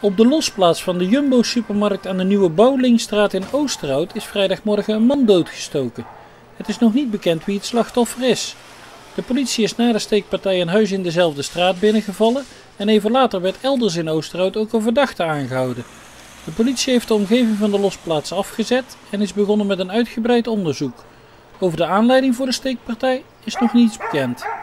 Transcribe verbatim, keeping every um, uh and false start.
Op de losplaats van de Jumbo supermarkt aan de Nieuwe Bouwlingstraat in Oosterhout is vrijdagmorgen een man doodgestoken. Het is nog niet bekend wie het slachtoffer is. De politie is na de steekpartij een huis in dezelfde straat binnengevallen en even later werd elders in Oosterhout ook een verdachte aangehouden. De politie heeft de omgeving van de losplaats afgezet en is begonnen met een uitgebreid onderzoek. Over de aanleiding voor de steekpartij is nog niets bekend.